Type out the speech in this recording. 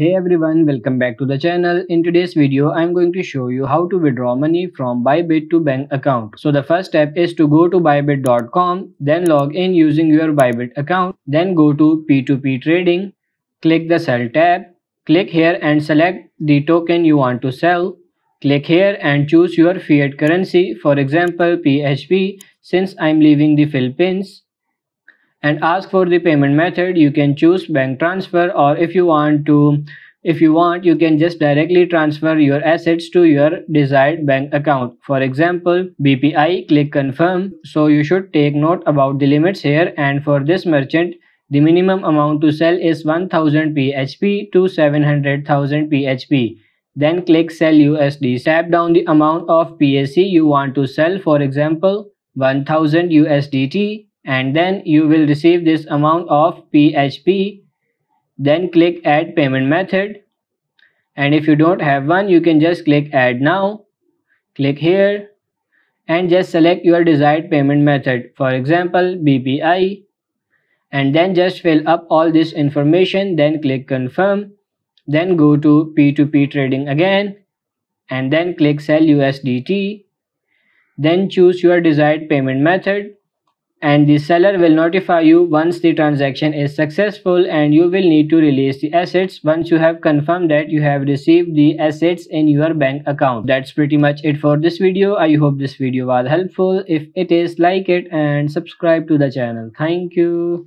Hey everyone, welcome back to the channel. In today's video, I'm going to show you how to withdraw money from Bybit to bank account. So the first step is to go to bybit.com, then log in using your Bybit account, then go to P2P trading, click the sell tab, click here and select the token you want to sell, click here and choose your fiat currency, for example PHP, since I'm leaving the Philippines. And ask for the payment method. You can choose bank transfer, or if you want you can just directly transfer your assets to your desired bank account, for example BPI. Click confirm. So you should take note about the limits here, and for this merchant the minimum amount to sell is 1000 PHP to 700,000 PHP. Then click sell USD. Tap down the amount of PSE you want to sell, for example 1000 USDT. And then you will receive this amount of PHP. Then click add payment method, and if you don't have one you can just click add now. Click here and just select your desired payment method, for example BPI, and then just fill up all this information. Then click confirm. Then go to P2P trading again, and then click sell USDT. Then choose your desired payment method, and the seller will notify you once the transaction is successful, and you will need to release the assets once you have confirmed that you have received the assets in your bank account. That's pretty much it for this video. I hope this video was helpful. If it is, like it and subscribe to the channel. Thank you.